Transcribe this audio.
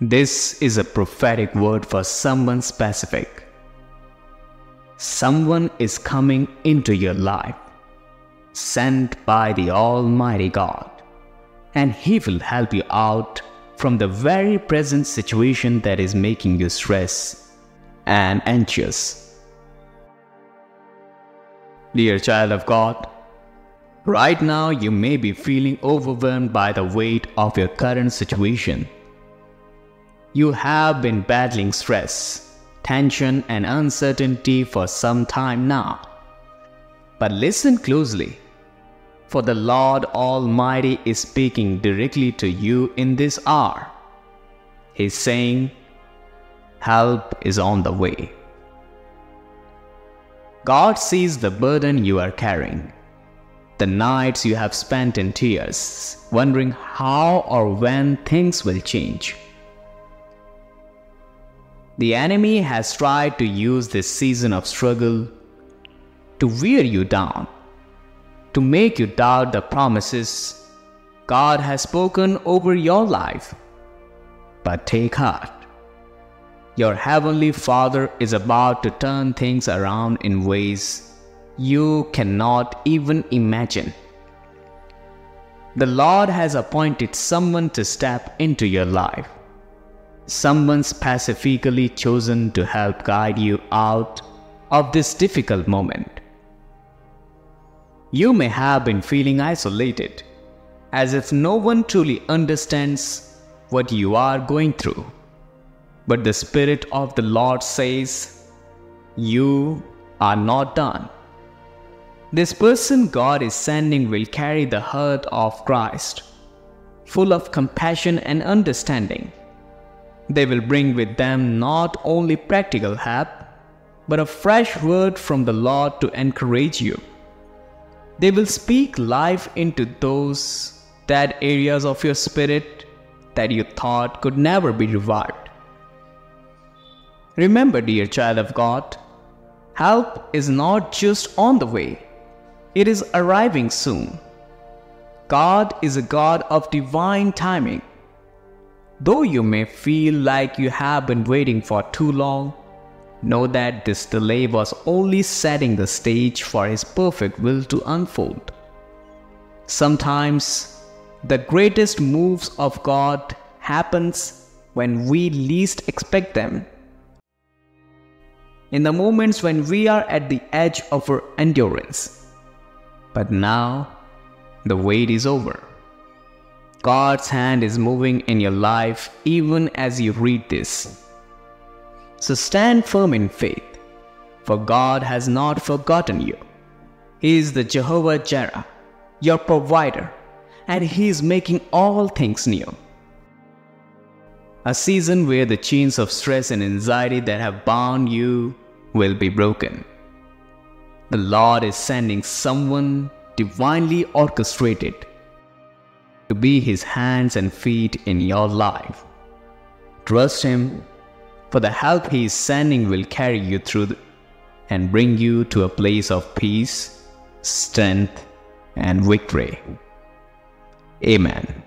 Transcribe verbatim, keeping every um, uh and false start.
This is a prophetic word for someone specific. Someone is coming into your life, sent by the Almighty God, and He will help you out from the very present situation that is making you stressed and anxious. Dear child of God, right now you may be feeling overwhelmed by the weight of your current situation. You have been battling stress, tension, and uncertainty for some time now. But listen closely, for the Lord Almighty is speaking directly to you in this hour. He's saying, help is on the way. God sees the burden you are carrying, the nights you have spent in tears, wondering how or when things will change. The enemy has tried to use this season of struggle to wear you down, to make you doubt the promises God has spoken over your life. But take heart. Your Heavenly Father is about to turn things around in ways you cannot even imagine. The Lord has appointed someone to step into your life. Someone specifically chosen to help guide you out of this difficult moment. You may have been feeling isolated, as if no one truly understands what you are going through. But the Spirit of the Lord says, you are not done. This person God is sending will carry the heart of Christ, full of compassion and understanding. They will bring with them not only practical help, but a fresh word from the Lord to encourage you. They will speak life into those dead areas of your spirit that you thought could never be revived. Remember, dear child of God, help is not just on the way, it is arriving soon. God is a God of divine timing. Though you may feel like you have been waiting for too long, know that this delay was only setting the stage for His perfect will to unfold. Sometimes, the greatest moves of God happens when we least expect them. In the moments when we are at the edge of our endurance. But now, the wait is over. God's hand is moving in your life even as you read this. So stand firm in faith, for God has not forgotten you. He is the Jehovah Jireh, your provider, and He is making all things new. A season where the chains of stress and anxiety that have bound you will be broken. The Lord is sending someone divinely orchestrated to be His hands and feet in your life. Trust Him, for the help He is sending will carry you through and bring you to a place of peace, strength, and victory. Amen.